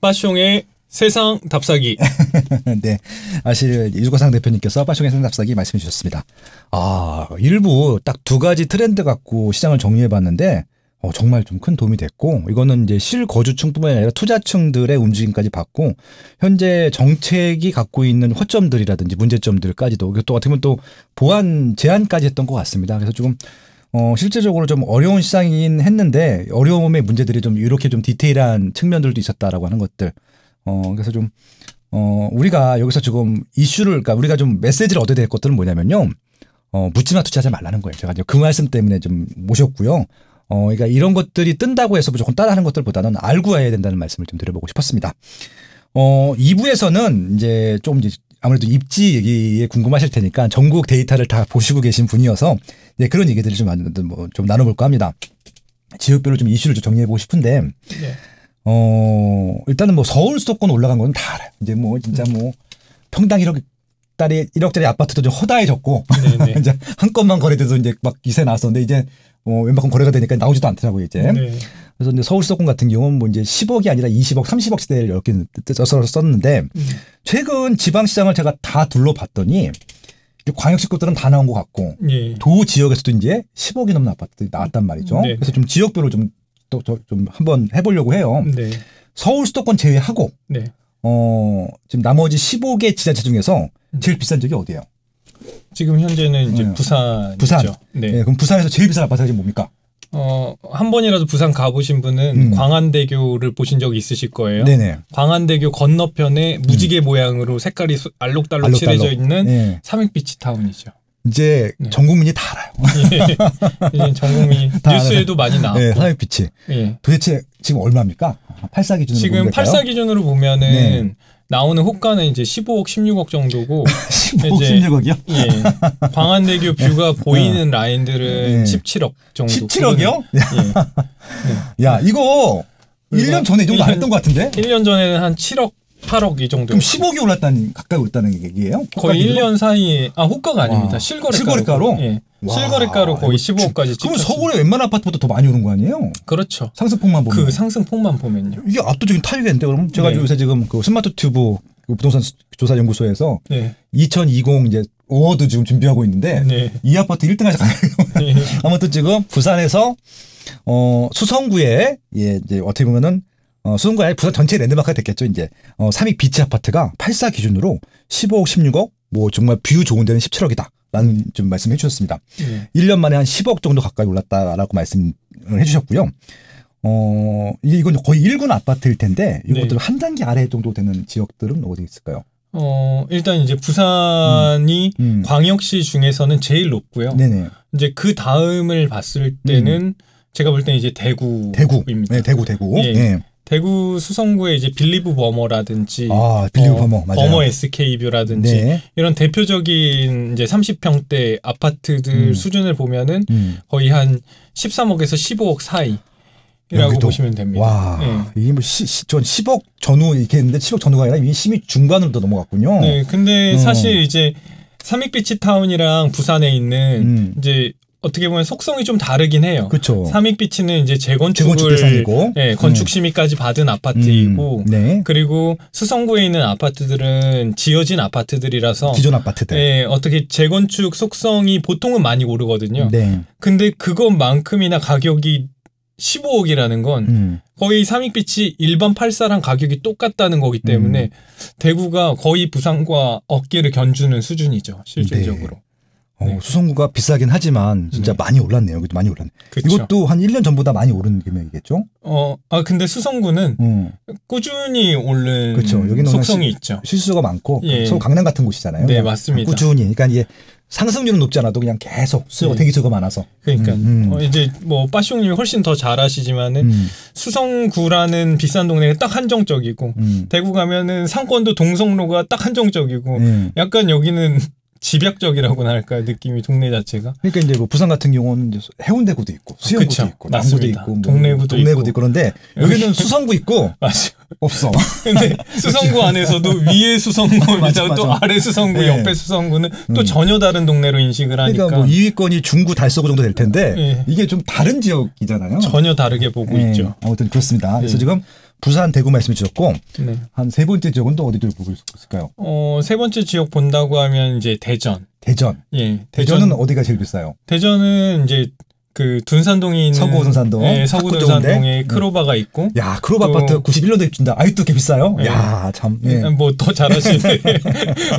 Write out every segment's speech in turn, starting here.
빠숑의 세상 답사기. 네, 아시 유고상 대표님께서 빠숑의 세상 답사기 말씀해 주셨습니다. 아, 일부 딱 두 가지 트렌드 갖고 시장을 정리해봤는데 정말 좀 큰 도움이 됐고, 이거는 이제 실거주층뿐만 아니라 투자층들의 움직임까지 봤고, 현재 정책이 갖고 있는 허점들이라든지 문제점들까지도, 또 어떻게 보면 또 보완 제안까지 했던 것 같습니다. 그래서 조금 실제적으로 좀 어려운 시장이긴 했는데, 어려움의 문제들이 좀 이렇게 좀 디테일한 측면들도 있었다라고 하는 것들. 그래서 좀, 우리가 여기서 지금 이슈를, 그러니까 우리가 좀 메시지를 얻어야 될 것들은 뭐냐면요. 묻지마 투자하지 말라는 거예요. 제가 이제 그 말씀 때문에 좀 모셨고요. 그러니까 이런 것들이 뜬다고 해서 무조건 따라하는 것들보다는 알고 해야 된다는 말씀을 좀 드려보고 싶었습니다. 2부에서는 이제 좀 이제 아무래도 입지 얘기에 궁금하실 테니까 전국 데이터를 다 보시고 계신 분이어서 네, 그런 얘기들을 좀 나눠볼까 합니다. 지역별로 좀 이슈를 좀 정리해보고 싶은데, 네. 일단은 뭐 서울 수도권 올라간 건 다 알아요. 이제 뭐 진짜 뭐 평당 1억짜리 아파트도 좀 허다해졌고, 네, 네. 이제 한 건만 거래돼서 이제 막 기세 나왔었는데 이제 웬만큼 거래가 되니까 나오지도 않더라고요, 이제. 네. 그래서 이제 서울 수도권 같은 경우는 뭐 이제 10억이 아니라 20억, 30억 시대를 이렇게 썼는데, 최근 지방시장을 제가 다 둘러봤더니, 광역시 것들은 다 나온 것 같고, 네. 도 지역에서도 이제 10억이 넘는 아파트들이 나왔단 말이죠. 네. 그래서 좀 지역별로 좀 한번 해보려고 해요. 네. 서울 수도권 제외하고, 네. 지금 나머지 15개 지자체 중에서 제일 비싼 지역이 어디예요? 지금 현재는 이제 부산이죠. 부산. 네. 네. 그럼 부산에서 제일 비싼 아파트가 지금 뭡니까? 한 번이라도 부산 가보신 분은 광안대교를 보신 적이 있으실 거예요. 네네. 광안대교 건너편에 무지개 모양으로 색깔이 알록달록 칠해져 있는 네. 삼익비치타운이죠. 이제 네. 전 국민이 다 알아요. 예. 이제 전 국민 뉴스에도 알아요. 많이 나왔고. 네, 삼익비치. 예. 도대체 지금 얼마입니까? 8사 기준으로 지금 8사 기준으로 보면은 네. 나오는 호가는 이제 15억, 16억 정도고 15억, 이제 16억이요? 예. 광안대교 뷰가 보이는 라인들은 네. 17억 정도. 17억이요? 예. 야, 이거 1년 전에 이 정도 안 했던 것 같은데? 1년 전에는 한 7억, 8억 이 정도. 그럼 10억이 올랐다는, 가까이 올랐다는 얘기예요? 거의 1년 사이에. 아, 호가가 아닙니다. 실거래가로? 예. 와, 실거래가로 거의 15억까지 찍혔어요. 그럼 서울의 웬만한 아파트보다 더 많이 오른 거 아니에요? 그렇죠. 상승폭만 보면. 그 상승폭만 보면요. 이게 압도적인 타격인데, 그럼 제가 네. 요새 지금 그 스마트 튜브 부동산 조사연구소에서 네. 2020 이제 어워드 지금 준비하고 있는데 네. 이 아파트 1등 하자. 네. 아무튼 지금 부산에서 수성구에 예, 이제 어떻게 보면은 수성구가 아니라 부산 전체 랜드마크가 됐겠죠, 이제. 삼익비치 아파트가 8사 기준으로 15억, 16억, 뭐 정말 뷰 좋은 데는 17억이다. 라는 좀 말씀해 주셨습니다. 1년 만에 한 10억 정도 가까이 올랐다라고 말씀을 해 주셨고요. 이건 거의 1군 아파트일 텐데, 이것들 네. 한 단계 아래 정도 되는 지역들은 어디 있을까요? 일단 이제 부산이 광역시 중에서는 제일 높고요. 네네. 이제 그 다음을 봤을 때는 제가 볼 때는 이제 대구입니다. 네, 대구. 예. 네. 대구 수성구에 이제 빌리브 범어라든지, 빌리브 범어, 맞아요. 범어 SK뷰라든지, 네. 이런 대표적인 이제 30평대 아파트들 수준을 보면은 거의 한 13억에서 15억 사이. 이라고 보시면 됩니다. 와, 네. 이게 뭐 전 10억 전후 이렇게 했는데 10억 전후가 아니라 이미 심의 중반으로 넘어갔군요. 네, 근데 사실 이제 삼익비치타운이랑 부산에 있는 이제 어떻게 보면 속성이 좀 다르긴 해요. 그렇죠. 삼익비치는 이제 재건축을 네, 건축 심의까지 받은 아파트이고, 네. 그리고 수성구에 있는 아파트들은 지어진 아파트들이라서 기존 아파트들. 네, 어떻게 재건축 속성이 보통은 많이 오르거든요. 네. 근데 그것만큼이나 가격이 15억이라는 건 거의 삼익비치 일반 8사랑 가격이 똑같다는 거기 때문에 대구가 거의 부산과 어깨를 견주는 수준이죠, 실질적으로. 네. 네. 수성구가 비싸긴 하지만 진짜 네. 많이 올랐네요. 여기도 많이 올랐네. 그쵸. 이것도 한 1년 전보다 많이 오른 금액이겠죠? 근데 수성구는 꾸준히 오른 속성이 있죠. 실수가 많고 예. 서울 강남 같은 곳이잖아요. 네, 맞습니다. 꾸준히. 그러니까 이게 상승률은 높지 않아도 그냥 계속 수요가 되게 수요가 많아서. 그러니까 이제 뭐 빠숑님이 훨씬 더 잘 아시지만은 수성구라는 비싼 동네가 딱 한정적이고 대구 가면은 상권도 동성로가 딱 한정적이고 약간 여기는 집약적이라고나 할까요? 느낌이 동네 자체가. 그러니까 이제 뭐 부산 같은 경우는 이제 해운대구도 있고 수영구도 있고 남구도 있고 뭐 동래구도 있고 그런데 여기는 수성구 있고 맞아. 없어. 근데 수성구 안에서도 위에 수성구 맞아. 또 아래 수성구 네. 옆에 수성구는 또 전혀 다른 동네로 인식을 하니까. 그러니까 뭐 2위권이 중구 달서구 정도 될 텐데 네. 이게 좀 다른 지역이잖아요. 전혀 다르게 보고 네. 있죠. 아무튼 그렇습니다. 네. 그래서 지금 부산, 대구 말씀해 주셨고 네. 한 세 번째 지역은 또 어디를 보고 있을까요? 세 번째 지역 본다고 하면 이제 대전. 대전. 예. 대전은 어디가 제일 비싸요? 대전은 이제 그 둔산동이 있는 서구 둔산동. 예, 서구 둔산동에 크로바가 있고. 야, 크로바 아파트 91년도에 입주한다. 아직도 이렇게 비싸요? 예. 야, 참. 예. 뭐 더 잘하시네.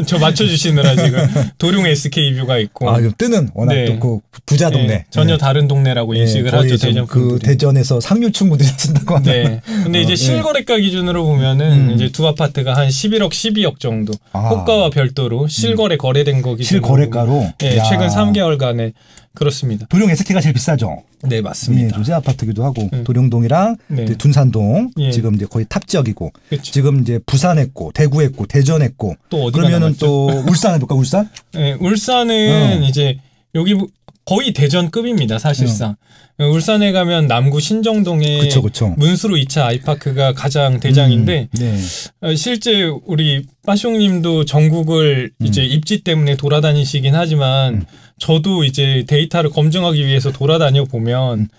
저 맞춰 주시느라 지금 도룡 SK뷰가 있고. 아, 좀 뜨는 워낙 네. 또 그 부자 동네. 예, 전혀 예. 다른 동네라고 예, 인식을 하죠. 대전 그 대전에서 상류층 분들이 사신다고 합니다. 네. 근데 이제 실거래가 기준으로 보면은 이제 두 아파트가 한 11억, 12억 정도. 아. 호가와 별도로 실거래 거래된 거기 때문에 실거래가로 예, 최근 3개월간에 그렇습니다. 도룡 SK가 제일 비싸죠? 네, 맞습니다. 조세 아파트기도 하고 도룡동이랑 네. 둔산동 예. 지금 이제 거의 탑 지역이고 그쵸. 지금 이제 부산했고 대구했고 대전했고 또 어디가 그러면은 남았죠? 또 울산 해볼까 울산? 네, 울산은 이제 여기 거의 대전급입니다 사실상. 울산에 가면 남구 신정동에 그쵸, 그쵸. 문수로 2차 아이파크가 가장 대장인데 네. 실제 우리 빠숑님도 전국을 이제 입지 때문에 돌아다니시긴 하지만 저도 이제 데이터를 검증하기 위해서 돌아다녀 보면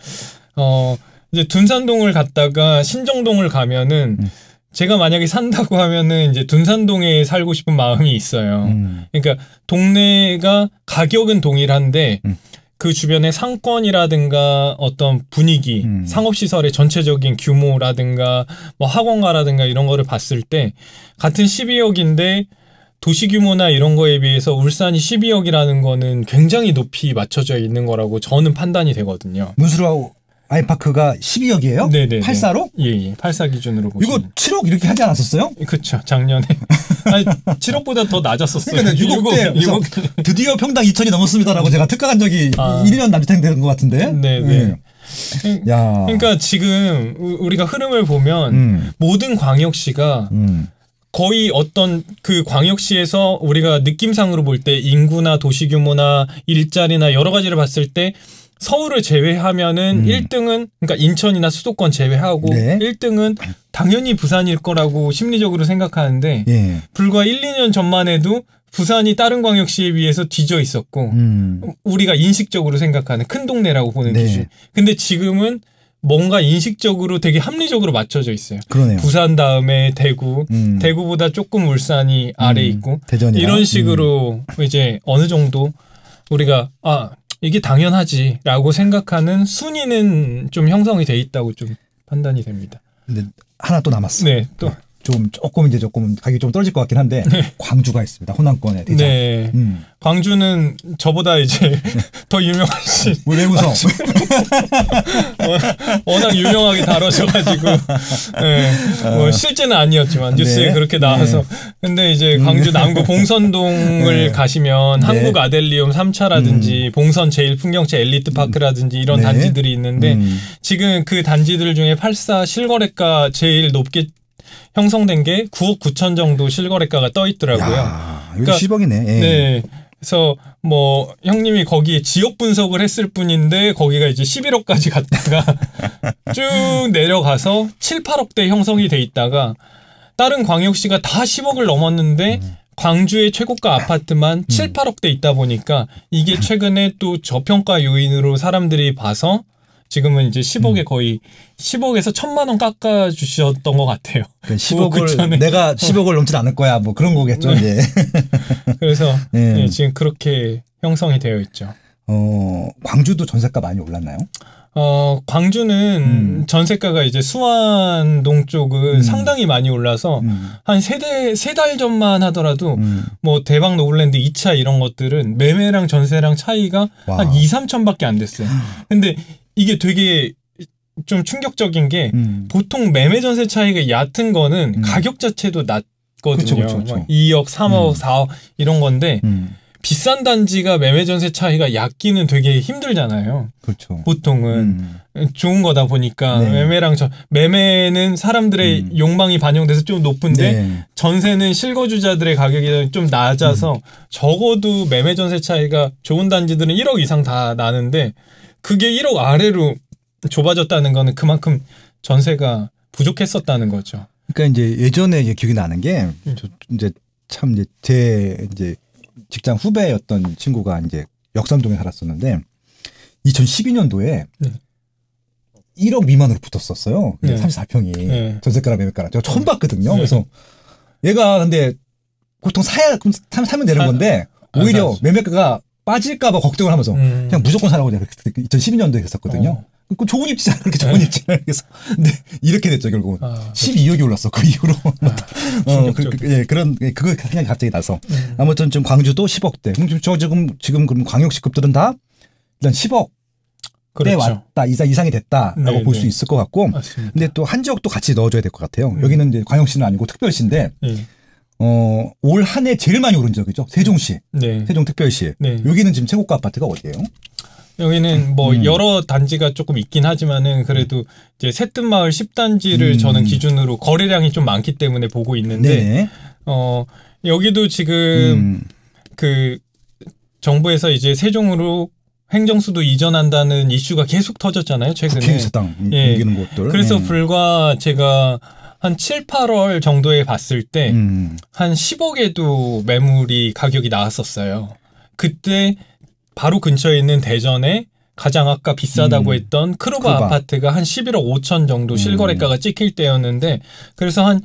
이제 둔산동을 갔다가 신정동을 가면은 제가 만약에 산다고 하면은 이제 둔산동에 살고 싶은 마음이 있어요. 그러니까 동네가 가격은 동일한데 그 주변의 상권이라든가 어떤 분위기, 상업시설의 전체적인 규모라든가 뭐 학원가라든가 이런 거를 봤을 때 같은 12억인데 도시 규모나 이런 거에 비해서 울산이 12억이라는 거는 굉장히 높이 맞춰져 있는 거라고 저는 판단이 되거든요. 문수로 아이파크가 12억이에요? 네네. 84로? 예, 84 기준으로 보시면. 이거 7억 이렇게 하지 않았었어요? 그렇죠. 작년에. 아니, 7억보다 더 낮았었어요. 그러니까 6억 때 6억. 드디어 평당 2천이 넘었습니다라고 제가 특가 간 적이 1년 남짓 된 것 같은데. 네네. 네. 야. 그러니까 지금 우리가 흐름을 보면 모든 광역시가 거의 어떤 그 광역시에서 우리가 느낌상으로 볼 때 인구나 도시 규모나 일자리나 여러 가지를 봤을 때 서울을 제외하면은 1등은 그러니까 인천이나 수도권 제외하고 네. 1등은 당연히 부산일 거라고 심리적으로 생각하는데 예. 불과 1, 2년 전만 해도 부산이 다른 광역시에 비해서 뒤져 있었고 우리가 인식적으로 생각하는 큰 동네라고 보는 네. 기준. 근데 지금은 뭔가 인식적으로 되게 합리적으로 맞춰져 있어요. 그러네요. 부산 다음에 대구, 대구보다 조금 울산이 아래 있고 대전이랑. 이런 식으로 이제 어느 정도 우리가 아 이게 당연하지라고 생각하는 순위는 좀 형성이 돼 있다고 좀 판단이 됩니다. 근데 하나 또 남았어. 네, 또. 네. 좀 조금 이제 조금 가격이 좀 떨어질 것 같긴 한데 네. 광주가 있습니다. 호남권에 대장. 네. 광주는 저보다 이제 더 유명하신 왜 웃어? 워낙 유명하게 다뤄져가지고 네. 뭐 실제는 아니었지만 뉴스에 네. 그렇게 나와서 네. 근데 이제 광주 남구 봉선동을 네. 가시면 네. 한국 아델리움 3차라든지 봉선 제1풍경채 엘리트파크라든지 이런 네. 단지들이 있는데 지금 그 단지들 중에 84 실거래가 제일 높게 형성된 게 9억 9천 정도 실거래가가 떠 있더라고요. 야, 그러니까 10억이네. 예. 네. 그래서 뭐 형님이 거기에 지역 분석을 했을 뿐인데 거기가 이제 11억까지 갔다가 쭉 내려가서 7, 8억대 형성이 돼 있다가 다른 광역시가 다 10억을 넘었는데 광주의 최고가 아파트만 7, 8억대 있다 보니까 이게 최근에 또 저평가 요인으로 사람들이 봐서 지금은 이제 10억에 거의 10억에서 1000만 원 깎아 주셨던 것 같아요. 그러니까 10억을 내가 10억을 넘지 않을 거야. 뭐 그런 거겠죠. 네. 그래서 네. 예, 지금 그렇게 형성이 되어 있죠. 광주도 전세가 많이 올랐나요? 광주는 전세가가 이제 수안동 쪽은 상당히 많이 올라서 한 세 달 전만 하더라도 뭐 대방 노블랜드 2차 이런 것들은 매매랑 전세랑 차이가 와. 한 2, 3천밖에 안 됐어요. 근데 이게 되게 좀 충격적인 게 보통 매매 전세 차이가 얕은 거는 가격 자체도 낮거든요. 그쵸, 그쵸, 그쵸. 2억, 3억, 4억 이런 건데 비싼 단지가 매매 전세 차이가 약기는 되게 힘들잖아요. 그렇죠. 보통은 좋은 거다 보니까 네. 매매는 사람들의 욕망이 반영돼서 좀 높은데 네. 전세는 실거주자들의 가격이 좀 낮아서 적어도 매매 전세 차이가 좋은 단지들은 1억 이상 다 나는데 그게 1억 아래로 좁아졌다는 거는 그만큼 전세가 부족했었다는 거죠. 그러니까 이제 예전에 이제 기억이 나는 게 제 직장 후배였던 친구가 이제 역삼동에 살았었는데 2012년도에 네. 1억 미만으로 붙었었어요. 네. 34평이 네. 전세가랑 매매가랑 제가 처음 봤거든요. 네. 그래서 얘가 근데 보통 사면 되는 건데 오히려 매매가가 빠질까봐 걱정을 하면서 그냥 무조건 사라고 그냥 2012년도에 했었거든요. 그 좋은 입지잖아. 그렇게 좋은 입지잖아. 그래서 근데 이렇게 됐죠 결국은. 12억이 올랐어 그 이후로. 그거 생각이 갑자기 나서. 아무튼 지금 광주도 10억대. 지금 그럼 광역시급들은 다 일단 10억대 그렇죠. 왔다 이상이 됐다라고 네, 볼 수 있을 것 같고. 맞습니다. 근데 또 한 지역도 같이 넣어줘야 될 것 같아요. 여기는 이제 광역시는 아니고 특별시인데. 올 한 해 제일 많이 오른 지역이죠. 세종시, 네. 세종특별시. 네. 여기는 지금 최고가 아파트가 어디예요? 여기는 뭐 여러 단지가 조금 있긴 하지만은 그래도 이제 새뜻마을 10단지를 저는 기준으로 거래량이 좀 많기 때문에 보고 있는데 네. 여기도 지금 그 정부에서 이제 세종으로 행정수도 이전한다는 이슈가 계속 터졌잖아요. 최근에. 예. 그래서 네. 불과 제가 한 7, 8월 정도에 봤을 때 한 10억에도 매물이 가격이 나왔었어요. 그때 바로 근처에 있는 대전에 가장 아까 비싸다고 했던 크로바 아파트가 한 11억 5천 정도 실거래가가 찍힐 때였는데 그래서 한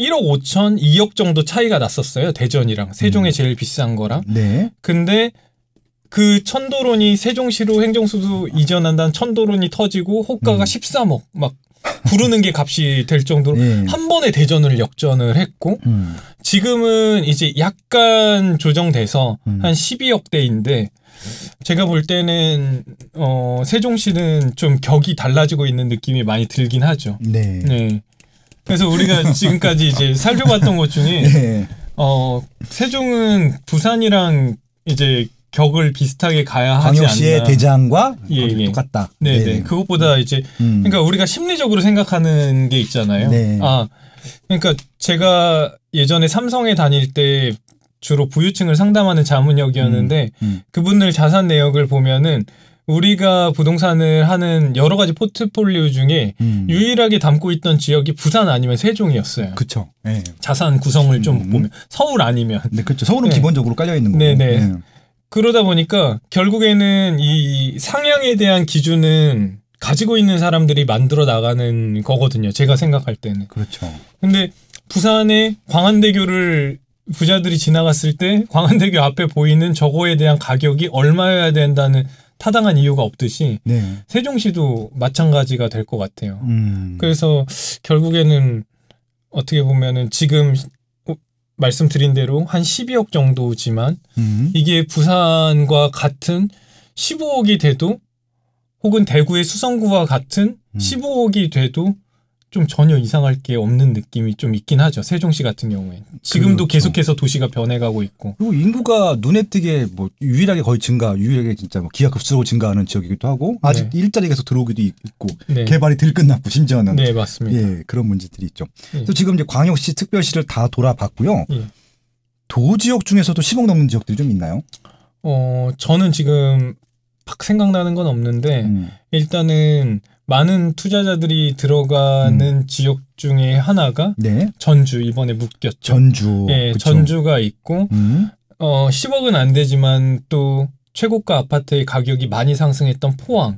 1억 5천, 2억 정도 차이가 났었어요. 대전이랑. 세종에 제일 비싼 거랑. 네. 근데 그 천도론이 세종시로 행정수도 이전한다는 천도론이 터지고 호가가 13억 막 부르는 게 값이 될 정도로 네. 한 번에 대전을 역전을 했고 지금은 이제 약간 조정돼서 한 12억대인데 제가 볼 때는 세종시는 좀 격이 달라지고 있는 느낌이 많이 들긴 하죠. 네. 네. 그래서 우리가 지금까지 이제 살펴봤던 것 중에 네. 세종은 부산이랑 이제 격을 비슷하게 가야 하지 않나. 광역시의 대장과 예. 똑같다. 네네. 네네. 그것보다 이제 그러니까 우리가 심리적으로 생각하는 게 있잖아요. 네. 아 그러니까 제가 예전에 삼성에 다닐 때 주로 부유층을 상담하는 자문역이었는데 그분들 자산 내역을 보면은 우리가 부동산을 하는 여러 가지 포트폴리오 중에 유일하게 담고 있던 지역이 부산 아니면 세종이었어요. 그렇죠. 네. 자산 구성을 좀 보면 서울 아니면. 네, 그렇죠. 서울은 네. 기본적으로 깔려 있는 거고. 네네. 네. 그러다 보니까 결국에는 이 상향에 대한 기준은 가지고 있는 사람들이 만들어 나가는 거거든요. 제가 생각할 때는. 그렇죠. 근데 부산에 광안대교를 부자들이 지나갔을 때 광안대교 앞에 보이는 저거에 대한 가격이 얼마여야 된다는 타당한 이유가 없듯이 네. 세종시도 마찬가지가 될 것 같아요. 그래서 결국에는 어떻게 보면은 지금 말씀드린 대로 한 12억 정도지만 이게 부산과 같은 15억이 돼도 혹은 대구의 수성구와 같은 15억이 돼도 좀 전혀 이상할 게 없는 느낌이 좀 있긴 하죠. 세종시 같은 경우에는. 지금도 그렇죠. 계속해서 도시가 변해가고 있고. 그리고 인구가 눈에 띄게 뭐 유일하게 거의 유일하게 진짜 뭐 기하급수적으로 증가하는 지역이기도 하고 아직 네. 일자리 계속 들어오기도 있고 네. 개발이 덜 끝났고 심지어는. 네. 맞습니다. 예, 그런 문제들이 있죠. 예. 그래서 지금 이제 광역시, 특별시를 다 돌아봤고요. 예. 도지역 중에서도 10억 넘는 지역들이 좀 있나요? 저는 지금 팍 생각나는 건 없는데 일단은 많은 투자자들이 들어가는 지역 중에 하나가 네. 전주 이번에 묶였죠. 전주. 예, 그쵸. 전주가 있고 10억은 안 되지만 또 최고가 아파트의 가격이 많이 상승했던 포항.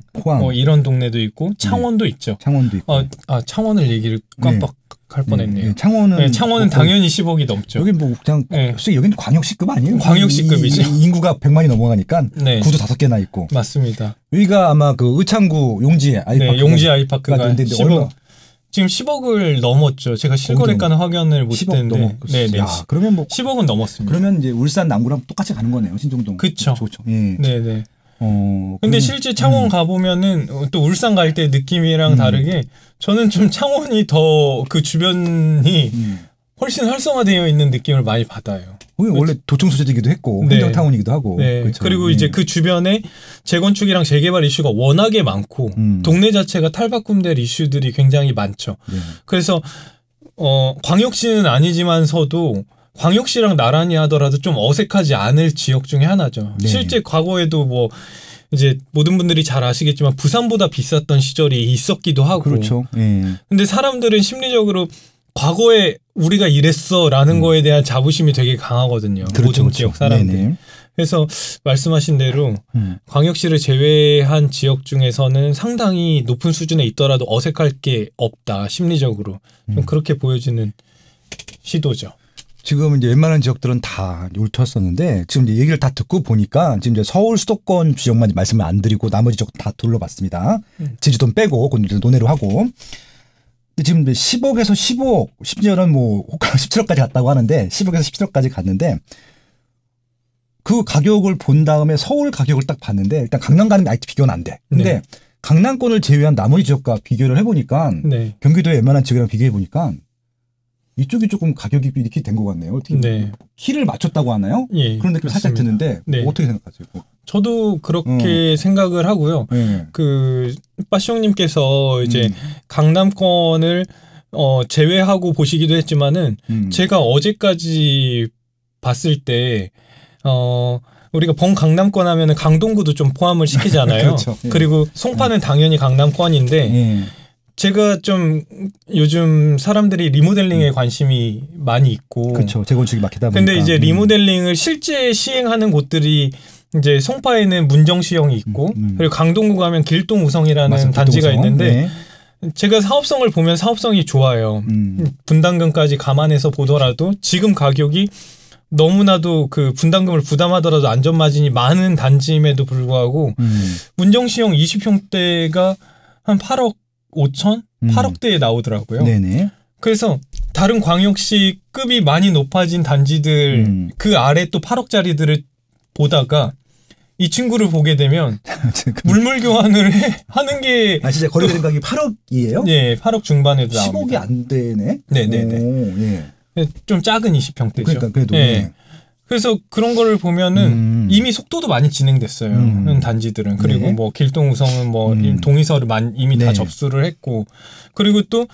이런 동네도 있고 창원도 네. 있죠. 창원도 있고. 창원을 얘기를 깜빡 할 뻔했네요. 네, 창원은 당연히 10억이 넘죠. 여긴 뭐 그냥 네. 솔직히 여기는 광역시급 아니에요? 광역시급이죠. 인구가 100만이 넘어가니까 네. 구도 5개나 있고. 맞습니다. 여기가 아마 그 의창구 용지 아이파크. 네, 용지 아이파크가 있는데 10억. 얼마? 지금 10억을 넘었죠. 제가 실거래가는 확인을 못했는데. 네네. 야, 그러면 뭐 10억은 넘었습니다. 그러면 이제 울산 남구랑 똑같이 가는 거네요, 신정동. 그렇죠. 좋죠. 예. 네네. 근데 실제 창원 가보면은 또 울산 갈 때 느낌이랑 다르게 저는 좀 창원이 더 그 주변이 훨씬 활성화되어 있는 느낌을 많이 받아요. 원래 도청 소재이기도 했고 환경타운이기도 하고. 네. 그렇죠. 그리고 이제 그 주변에 재건축이랑 재개발 이슈가 워낙에 많고 동네 자체가 탈바꿈될 이슈들이 굉장히 많죠. 네. 그래서 광역시는 아니지만서도 광역시랑 나란히 하더라도 좀 어색하지 않을 지역 중에 하나죠. 네. 실제 과거에도 뭐 이제 모든 분들이 잘 아시겠지만 부산보다 비쌌던 시절이 있었기도 하고. 그렇죠. 네. 근데 사람들은 심리적으로 과거에 우리가 이랬어라는 거에 대한 자부심이 되게 강하거든요. 그렇죠, 모든 그렇죠. 지역 사람들이. 네네. 그래서 말씀하신 대로 광역시를 제외한 지역 중에서는 상당히 높은 수준에 있더라도 어색할 게 없다. 심리적으로. 좀 그렇게 보여지는 시도죠. 지금 이제 웬만한 지역들은 다 훑었었는데 지금 이제 얘기를 다 듣고 보니까 지금 이제 서울 수도권 지역만 말씀을 안 드리고 나머지 지역 다 둘러봤습니다. 제주도는 빼고 논외로 하고. 지금 10억에서 15억, 심지어는 뭐 17억까지 갔다고 하는데 10억에서 17억까지 갔는데 그 가격을 본 다음에 서울 가격을 딱 봤는데 일단 강남 가는 게 아직 비교는 안 돼. 근데 네. 강남권을 제외한 나머지 지역과 비교를 해보니까 네. 경기도의 웬만한 지역이랑 비교해보니까 이쪽이 조금 가격이 이렇게 된 것 같네요. 어떻게 네. 키를 맞췄다고 하나요? 예, 그런 느낌이 살짝 드는데 네. 어떻게 생각하세요? 저도 그렇게 생각을 하고요. 네. 그 빠숑님께서 이제 강남권을 제외하고 보시기도 했지만은 제가 어제까지 봤을 때 우리가 강남권 하면은 강동구도 좀 포함을 시키잖아요. 그렇죠. 예. 그리고 송파는 당연히 강남권인데. 예. 제가 좀 요즘 사람들이 리모델링에 관심이 많이 있고. 그렇죠. 재건축이 막히다 보니까. 근데 이제 리모델링을 실제 시행하는 곳들이 이제 송파에는 문정시형이 있고 그리고 강동구 가면 길동우성이라는 맞습니다. 단지가 길동우성. 있는데 네. 제가 사업성을 보면 사업성이 좋아요. 분담금까지 감안해서 보더라도 지금 가격이 너무나도 그 분담금을 부담하더라도 안전마진이 많은 단지임에도 불구하고 문정시형 20평대가 한 8억 5천? 8억대에 나오더라고요. 네네. 그래서 다른 광역시 급이 많이 높아진 단지들 그 아래 또 8억짜리들을 보다가 이 친구를 보게 되면 물물교환을 하는 게. 아 진짜 거래 가격이 8억이에요? 네. 8억 중반에도 나옵니다. 10억이 안 되네? 네네네. 오, 예. 좀 작은 20평대죠. 그러니까 그래도. 예. 네. 그래서 그런 거를 보면은 이미 속도도 많이 진행됐어요. 단지들은. 그리고 네. 뭐 길동우성은 뭐 동의서를 이미 네. 다 접수를 했고. 그리고 또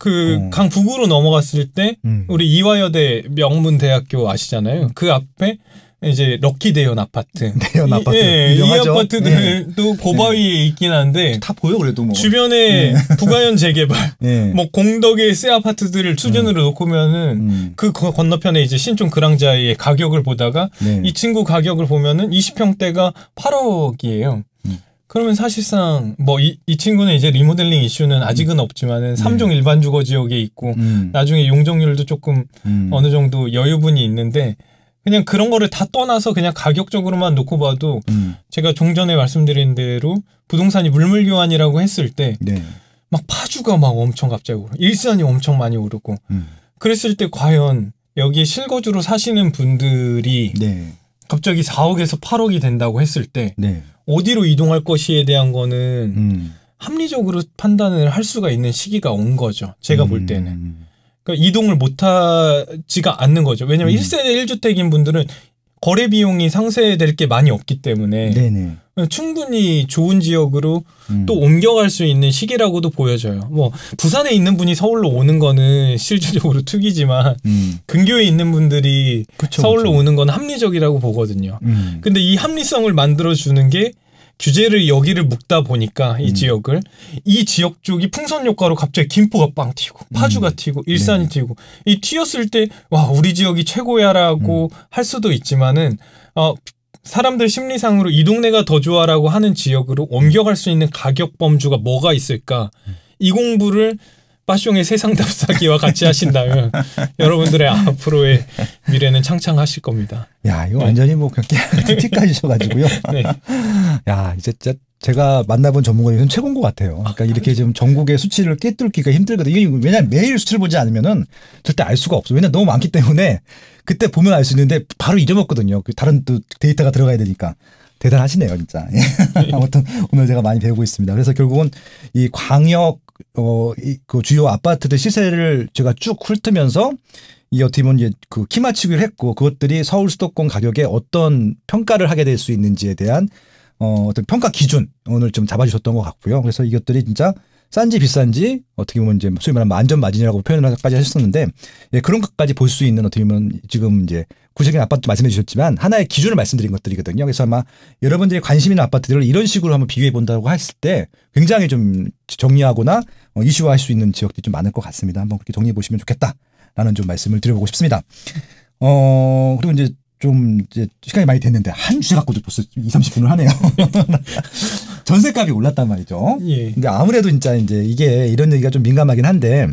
그 강북으로 넘어갔을 때 우리 이화여대 명문대학교 아시잖아요. 그 앞에 이제 럭키 대연 아파트. 대연 아파트. 예, 이 아파트들도 네. 고바위에 있긴 한데. 다 보여, 그래도 뭐. 주변에 네. 부가연 재개발, 네. 뭐 공덕의 새 아파트들을 수준으로 놓고 보면은 그 건너편에 이제 신촌 그랑자의 가격을 보다가 네. 이 친구 가격을 보면은 20평대가 8억이에요. 그러면 사실상 뭐 이 친구는 이제 리모델링 이슈는 아직은 없지만은 3종 일반 주거 지역에 있고 나중에 용적률도 조금 어느 정도 여유분이 있는데 그냥 그런 거를 다 떠나서 그냥 가격적으로만 놓고 봐도 제가 종전에 말씀드린 대로 부동산이 물물교환이라고 했을 때 막 파주가 막 엄청 갑자기 오르고 일산이 엄청 많이 오르고 그랬을 때 과연 여기에 실거주로 사시는 분들이 네. 갑자기 4억에서 8억이 된다고 했을 때 네. 어디로 이동할 것이에 대한 거는 합리적으로 판단을 할 수가 있는 시기가 온 거죠. 제가 볼 때는. 그러니까 이동을 못하지가 않는 거죠. 왜냐하면 1세대 1주택인 분들은 거래 비용이 상쇄될 게 많이 없기 때문에 네네. 충분히 좋은 지역으로 또 옮겨갈 수 있는 시기라고도 보여져요. 뭐 부산에 있는 분이 서울로 오는 거는 실질적으로 투기지만 근교에 있는 분들이 그쵸, 서울로 그쵸. 오는 건 합리적이라고 보거든요. 근데 이 합리성을 만들어주는 게 규제를 여기를 묶다 보니까 이 지역을 이 지역 쪽이 풍선 효과로 갑자기 김포가 빵 튀고 파주가 튀고 일산이 네. 튀고 이 튀었을 때 와 우리 지역이 최고야라고 할 수도 있지만은 사람들 심리상으로 이 동네가 더 좋아라고 하는 지역으로 옮겨갈 수 있는 가격 범주가 뭐가 있을까 이 공부를 빠숑의 세상 답사기와 같이 하신다면 여러분들의 앞으로의 미래는 창창하실 겁니다. 야 이거 완전히 뭐 팁까지 주셔가지고요. 네. 야 이제 제가 만나본 전문가는 최고인 것 같아요. 그러니까 이렇게 지금 전국의 수치를 꿰뚫기가 힘들거든요. 이게 왜냐면 매일 수치를 보지 않으면은 절대 알 수가 없어요. 왜냐 너무 많기 때문에 그때 보면 알 수 있는데 바로 잊어먹거든요. 다른 또 데이터가 들어가야 되니까. 대단하시네요, 진짜. 아무튼 오늘 제가 많이 배우고 있습니다. 그래서 결국은 이 광역 그 주요 아파트들 시세를 제가 쭉 훑으면서 이 어떻게 보면 이제 그 키 맞추기를 했고 그것들이 서울 수도권 가격에 어떤 평가를 하게 될 수 있는지에 대한 어떤 평가 기준을 좀 잡아주셨던 것 같고요. 그래서 이것들이 진짜 싼지 비싼지 어떻게 보면 이제 소위 말하면 안전 마진이라고 표현까지 하셨었는데 예, 그런 것까지 볼 수 있는 어떻게 보면 지금 이제 구체적인 아파트 말씀해 주셨지만 하나의 기준을 말씀드린 것들이거든요. 그래서 아마 여러분들이 관심 있는 아파트들을 이런 식으로 한번 비교해 본다고 했을 때 굉장히 좀 정리하거나 이슈화할 수 있는 지역들이 좀 많을 것 같습니다. 한번 그렇게 정리해 보시면 좋겠다라는 좀 말씀을 드려보고 싶습니다. 그리고 이제 좀 이제 시간이 많이 됐는데 한 주제 갖고도 벌써 20-30분을 하네요. 전세값이 올랐단 말이죠. 예. 근데 아무래도 진짜 이제 이게 이런 얘기가 좀 민감하긴 한데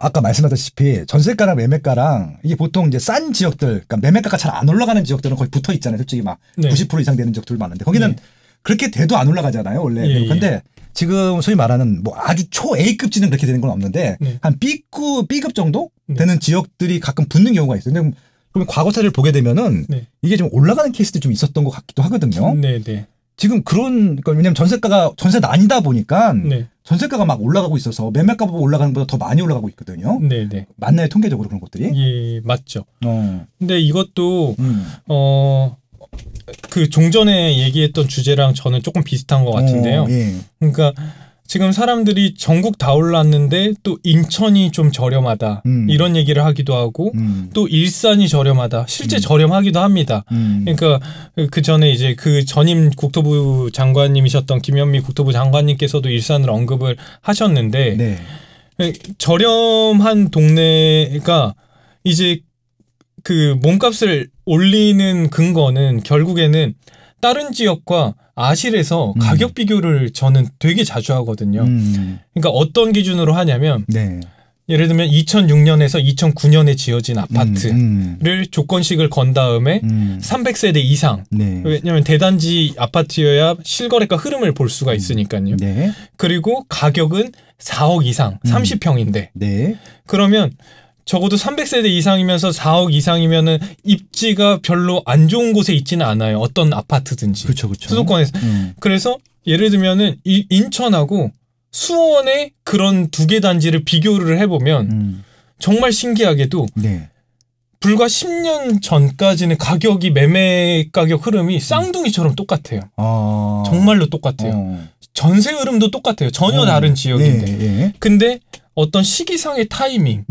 아까 말씀하셨다시피 전세가랑 매매가랑 이게 보통 이제 싼 지역들, 그러니까 매매가가 잘 안 올라가는 지역들은 거의 붙어 있잖아요. 솔직히 막 90% 이상 되는 지역들 많은데 거기는 예. 그렇게 돼도 안 올라가잖아요, 원래. 예. 근데 지금 소위 말하는 뭐 아주 초 A급지는 그렇게 되는 건 없는데 네. 한 B급 정도 되는 지역들이 가끔 붙는 경우가 있어요. 근데 그러면 과거사를 보게 되면은 네. 이게 좀 올라가는 케이스도 좀 있었던 것 같기도 하거든요. 네, 네. 지금 그런 왜냐면 전세가가 전세난이다 보니까 네. 전세가가 막 올라가고 있어서 매매가 올라가는 것보다 더 많이 올라가고 있거든요. 네, 네. 맞나요, 통계적으로 그런 것들이? 예, 맞죠. 근데 이것도 그 종전에 얘기했던 주제랑 저는 조금 비슷한 것 같은데요. 예. 그러니까 지금 사람들이 전국 다 올랐는데 또 인천이 좀 저렴하다 이런 얘기를 하기도 하고 또 일산이 저렴하다 실제 저렴하기도 합니다. 그러니까 그 전에 이제 그 전임 국토부 장관님이셨던 김현미 국토부 장관님께서도 일산을 언급을 하셨는데 네. 저렴한 동네가 이제 그 몸값을 올리는 근거는 결국에는 다른 지역과 아실에서 가격 비교를 저는 되게 자주 하거든요. 그러니까 어떤 기준으로 하냐면 네. 예를 들면 2006년에서 2009년에 지어진 아파트를 조건식을 건 다음에 300세대 이상 네. 왜냐하면 대단지 아파트여야 실거래가 흐름을 볼 수가 있으니까요. 네. 그리고 가격은 4억 이상 30평인데 네. 그러면 적어도 300세대 이상이면서 4억 이상이면은 입지가 별로 안 좋은 곳에 있지는 않아요. 어떤 아파트든지. 그쵸, 그쵸. 수도권에서. 그래서 예를 들면은 인천하고 수원의 그런 두 개 단지를 비교를 해보면 정말 신기하게도 네. 불과 10년 전까지는 가격이 매매 가격 흐름이 쌍둥이처럼 똑같아요. 아. 정말로 똑같아요. 전세 흐름도 똑같아요. 전혀 다른 지역인데. 네, 네. 근데 어떤 시기상의 타이밍.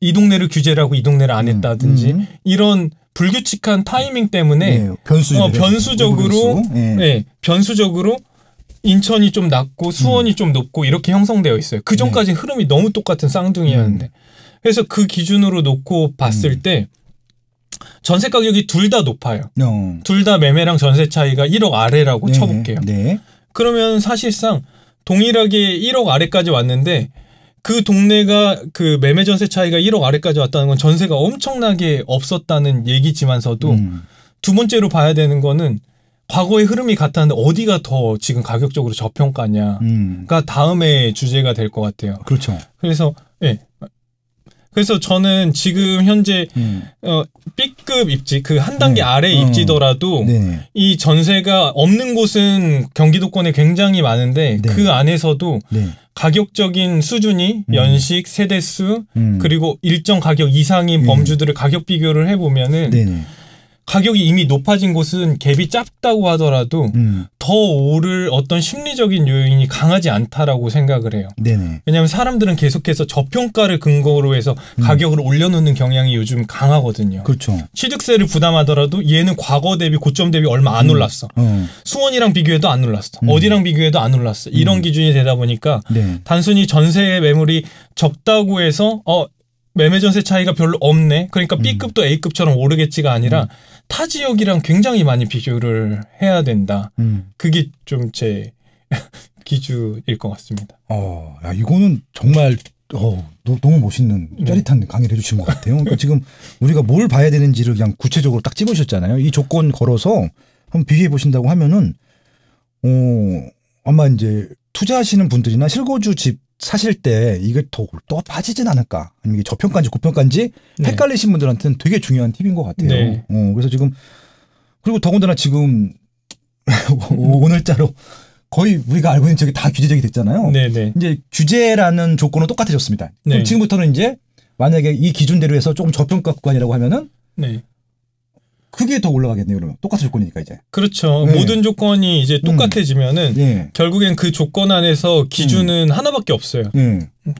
이 동네를 규제를 하고 이 동네를 안 했다든지 이런 불규칙한 타이밍 때문에 네, 변수적으로 네. 네, 변수적으로 인천이 좀 낮고 수원이 좀 높고 이렇게 형성되어 있어요. 그 전까지 네. 흐름이 너무 똑같은 쌍둥이였는데 그래서 그 기준으로 놓고 봤을 때 전세 가격이 둘 다 높아요. 둘 다 매매랑 전세 차이가 1억 아래라고 네. 쳐볼게요. 네. 그러면 사실상 동일하게 1억 아래까지 왔는데 그 동네가 그 매매 전세 차이가 1억 아래까지 왔다는 건 전세가 엄청나게 없었다는 얘기지만서도 두 번째로 봐야 되는 거는 과거의 흐름이 같았는데 어디가 더 지금 가격적으로 저평가냐가 다음의 주제가 될 것 같아요. 그렇죠. 그래서 예. 그래서 저는 지금 현재 B급 입지 그 한 단계 네. 아래 입지더라도 네. 이 전세가 없는 곳은 경기도권에 굉장히 많은데 네. 그 안에서도 네. 가격적인 수준이 연식, 세대수 그리고 일정 가격 이상인 범주들을 가격 비교를 해보면은 네네. 가격이 이미 높아진 곳은 갭이 작다고 하더라도 더 오를 어떤 심리적인 요인이 강하지 않다라고 생각을 해요. 네네. 왜냐하면 사람들은 계속해서 저평가를 근거로 해서 가격을 올려놓는 경향이 요즘 강하거든요. 그렇죠. 취득세를 부담하더라도 얘는 과거 대비 고점 대비 얼마 안 올랐어. 수원이랑 비교해도 안 올랐어. 어디랑 비교해도 안 올랐어. 이런 기준이 되다 보니까 네. 단순히 전세의 매물이 적다고 해서 매매 전세 차이가 별로 없네. 그러니까 B급도 A급처럼 오르겠지가 아니라 타 지역이랑 굉장히 많이 비교를 해야 된다. 그게 좀 제 기준일 것 같습니다. 야, 이거는 정말 너무 멋있는 짜릿한 강의를 해주신 것 같아요. 그러니까 지금 우리가 뭘 봐야 되는지를 그냥 구체적으로 딱 찝으셨잖아요. 이 조건 걸어서 한번 비교해 보신다고 하면은 아마 이제 투자하시는 분들이나 실거주 집 사실 때 이게 또 빠지진 않을까 아니면 이게 저평가인지 고평가인지 네. 헷갈리신 분들한테는 되게 중요한 팁인 것 같아요. 네. 그래서 지금 그리고 더군다나 지금 오늘자로 거의 우리가 알고 있는 지역이 다 규제적이 됐잖아요. 네, 네. 이제 규제라는 조건은 똑같아졌습니다. 네. 그럼 지금부터는 이제 만약에 이 기준대로 해서 조금 저평가 구간이라고 하면은 네. 크게 더 올라가겠네요. 그러면 똑같은 조건이니까 이제. 그렇죠. 네. 모든 조건이 이제 똑같아지면은 네. 결국엔 그 조건 안에서 기준은 하나밖에 없어요.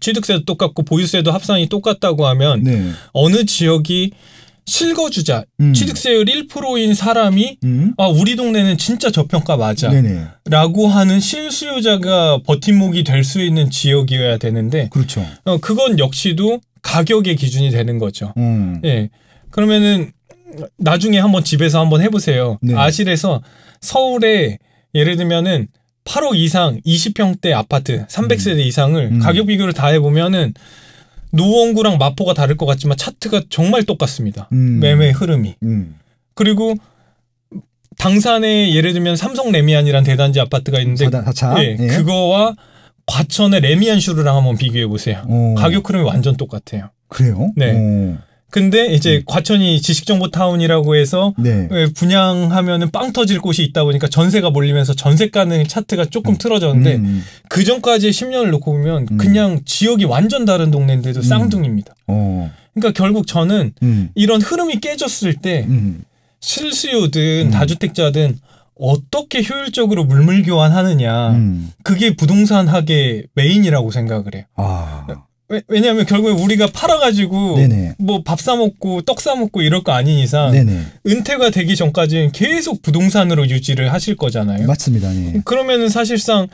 취득세도 똑같고 보유세도 합산이 똑같다고 하면 네. 어느 지역이 실거주자 취득세율 1%인 사람이 아 우리 동네는 진짜 저평가 맞아 네네. 라고 하는 실수요자가 버팀목이 될 수 있는 지역이어야 되는데 그렇죠. 그건 역시도 가격의 기준이 되는 거죠. 예. 그러면은 나중에 한번 집에서 한번 해보세요. 네. 아실에서 서울에 예를 들면은 8억 이상 20평대 아파트 300세대 이상을 가격 비교를 다 해보면은 노원구랑 마포가 다를 것 같지만 차트가 정말 똑같습니다. 매매 흐름이. 그리고 당산에 예를 들면 삼성 레미안이라는 대단지 아파트가 있는데 4차? 예, 예. 그거와 과천의 레미안 슈르랑 한번 비교해 보세요. 가격 흐름이 완전 똑같아요. 그래요? 네. 근데 이제 과천이 지식정보타운이라고 해서 네. 분양하면은 빵 터질 곳이 있다 보니까 전세가 몰리면서 전세가는 차트가 조금 틀어졌는데 그 전까지의 10년을 놓고 보면 그냥 지역이 완전 다른 동네인데도 쌍둥이입니다. 그러니까 결국 저는 이런 흐름이 깨졌을 때 실수요든 다주택자든 어떻게 효율적으로 물물 교환하느냐 그게 부동산학의 메인이라고 생각을 해요. 아. 왜냐하면 결국에 우리가 팔아가지고 뭐 밥 사 먹고 떡 사 먹고 이럴 거 아닌 이상 네네. 은퇴가 되기 전까지는 계속 부동산으로 유지를 하실 거잖아요. 맞습니다. 네. 그러면은 사실상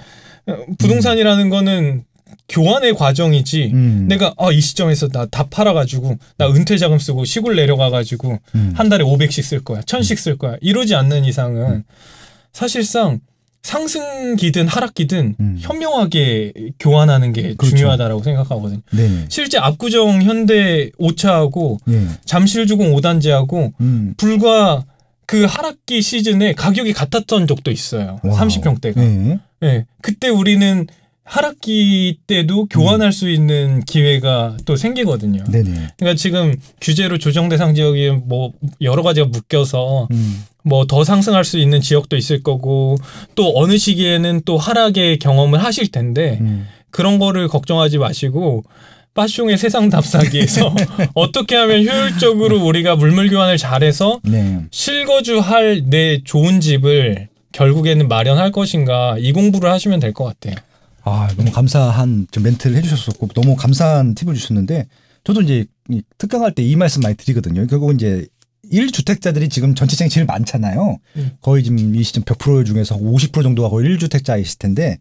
부동산이라는 거는 교환의 과정이지 내가 아, 이 시점에서 다 팔아가지고 나 은퇴 자금 쓰고 시골 내려가가지고 한 달에 500씩 쓸 거야, 1000씩 쓸 거야 이러지 않는 이상은 사실상 상승기든 하락기든 현명하게 교환하는 게 그렇죠. 중요하다라고 생각하거든요. 네네. 실제 압구정 현대 5차하고 네. 잠실주공 5단지하고 불과 그 하락기 시즌에 가격이 같았던 적도 있어요. 와우. 30평대가. 네. 네. 그때 우리는 하락기 때도 교환할 수 있는 기회가 또 생기거든요. 네네. 그러니까 지금 규제로 조정 대상 지역이 뭐 여러 가지가 묶여서 뭐 더 상승할 수 있는 지역도 있을 거고 또 어느 시기에는 또 하락의 경험을 하실 텐데 그런 거를 걱정하지 마시고 빠숑의 세상 답사기에서 어떻게 하면 효율적으로 우리가 물물 교환을 잘해서 네. 실거주할 내 좋은 집을 결국에는 마련할 것인가 이 공부를 하시면 될 것 같아요. 아, 너무 감사한 멘트를 해주셨었고 너무 감사한 팁을 주셨는데 저도 이제 특강할 때 이 말씀 많이 드리거든요. 결국은 이제 1주택자들이 지금 전체층이 제일 많잖아요. 거의 지금 이 시점 100% 중에서 50% 정도가 거의 1주택자이실 텐데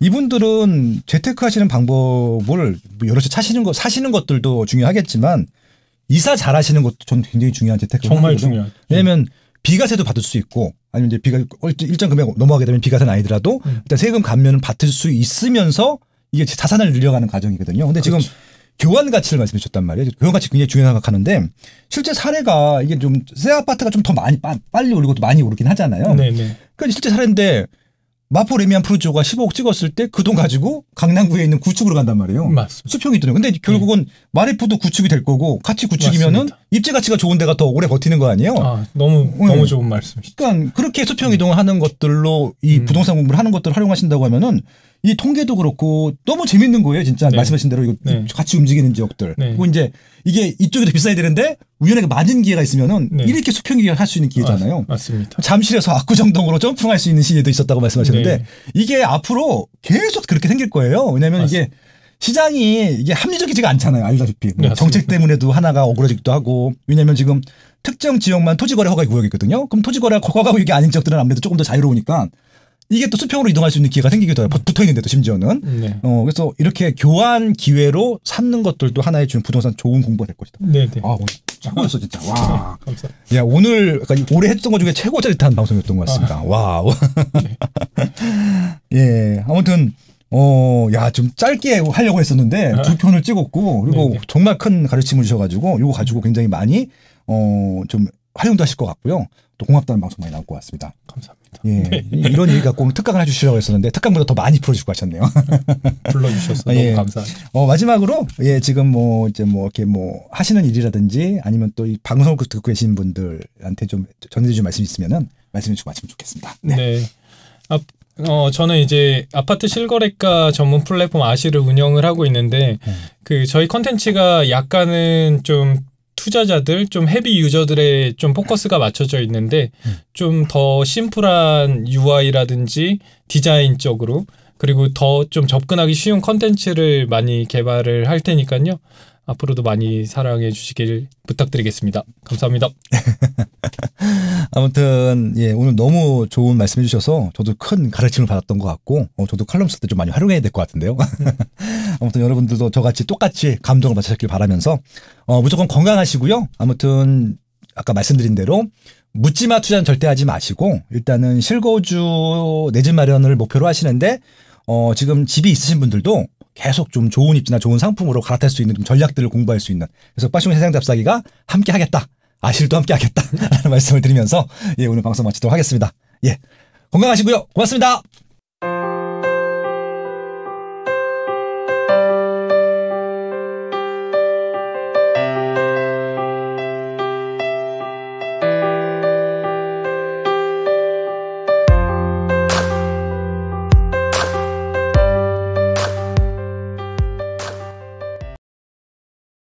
이분들은 재테크하시는 방법을 여러 채 사시는 것들도 중요하겠지만 이사 잘하시는 것도 저는 굉장히 중요한 재테크. 정말 중요하죠. 왜냐하면 비과세도 받을 수 있고 아니면 이제 비가 일정 금액 넘어가게 되면 비과세는 아니더라도 일단 세금 감면은 받을 수 있으면서 이게 자산을 늘려가는 과정이거든요. 근데 그렇죠. 지금 교환 가치를 말씀해 주셨단 말이에요. 교환 가치 굉장히 중요하다고 생각하는데 실제 사례가 이게 좀 새 아파트가 좀 더 많이 빨리 오르고 또 많이 오르긴 하잖아요. 네네. 그러니까 실제 사례인데 마포 레미안 프루조가 15억 찍었을 때 그 돈 가지고 강남구에 있는 구축으로 간단 말이에요. 맞습니다. 수평이 있더라고요. 근데 결국은 네. 마레포도 구축이 될 거고 같이 구축이면은 입지 가치가 좋은 데가 더 오래 버티는 거 아니에요? 아, 너무 좋은 말씀이시죠. 그러니까 그렇게 수평 이동을 하는 것들로 이 부동산 공부를 하는 것들을 활용하신다고 하면은 이 통계도 그렇고 너무 재밌는 거예요. 진짜 네. 말씀하신 대로 이거 네. 같이 움직이는 지역들. 네. 그리고 이제 이게 이쪽이 더 비싸야 되는데 우연하게 맞은 기회가 있으면은 네. 이렇게 수평기회를 할 수 있는 기회잖아요. 아, 맞습니다. 잠실에서 압구정동으로 점프할 수 있는 시기도 있었다고 말씀하셨는데 네. 이게 앞으로 계속 그렇게 생길 거예요. 왜냐하면 맞습니다. 이게 시장이 이게 합리적이지가 않잖아요. 알다시피. 뭐 네, 정책 때문에도 하나가 어그러지기도 하고 왜냐하면 지금 특정 지역만 토지거래 허가 구역이거든요. 그럼 토지거래 허가 구역이 아닌 지역들은 아무래도 조금 더 자유로우니까 이게 또 수평으로 이동할 수 있는 기회가 생기기도 해요. 붙어있는데도 심지어는. 네. 그래서 이렇게 교환 기회로 삼는 것들도 하나의 지금 부동산 좋은 공부가 될 것이다. 네네. 아, 최고였어 진짜. 와. 감사합니다. 야, 오늘 그러니까 올해 했던 것 중에 최고 짜릿한 방송이었던 것 같습니다. 아. 와우. 네. 예, 아무튼 야, 좀 짧게 하려고 했었는데 아. 두 편을 찍었고 그리고 네네. 정말 큰 가르침을 주셔가지고 이거 가지고 굉장히 많이 좀 활용도 하실 것 같고요. 또 고맙다는 방송 많이 나올 것 같습니다. 감사합니다. 예, 네. 이런 얘기 갖고 특강을 해주시라고 했었는데 특강보다 더 많이 풀어주시고 하셨네요. 불러주셔서 너무 예. 감사합니다. 마지막으로 예, 지금 뭐 이제 뭐 이렇게 뭐 하시는 일이라든지 아니면 또 이 방송을 듣고 계신 분들한테 좀 전해주실 말씀 있으면은 말씀해주고 마치면 좋겠습니다. 네. 네. 저는 이제 아파트 실거래가 전문 플랫폼 아시를 운영을 하고 있는데 그 저희 컨텐츠가 약간은 좀 투자자들, 좀 헤비 유저들의 좀 포커스가 맞춰져 있는데 좀 더 심플한 UI라든지 디자인적으로 그리고 더 좀 접근하기 쉬운 컨텐츠를 많이 개발을 할 테니까요. 앞으로도 많이 사랑해 주시길 부탁드리겠습니다. 감사합니다. 아무튼 예, 오늘 너무 좋은 말씀해 주셔서 저도 큰 가르침을 받았던 것 같고 저도 칼럼 쓸 때 좀 많이 활용해야 될 것 같은데요. 아무튼 여러분들도 저같이 똑같이 감동을 받으셨길 바라면서 무조건 건강하시고요. 아무튼 아까 말씀드린 대로 묻지마 투자는 절대 하지 마시고 일단은 실거주 내 집 마련을 목표로 하시는데 지금 집이 있으신 분들도 계속 좀 좋은 입지나 좋은 상품으로 갈아탈 수 있는 좀 전략들을 공부할 수 있는 그래서 빠숑 세상 답사기가 함께 하겠다. 아실도 함께 하겠다. 라는 말씀을 드리면서 예, 오늘 방송 마치도록 하겠습니다. 예. 건강하시고요. 고맙습니다.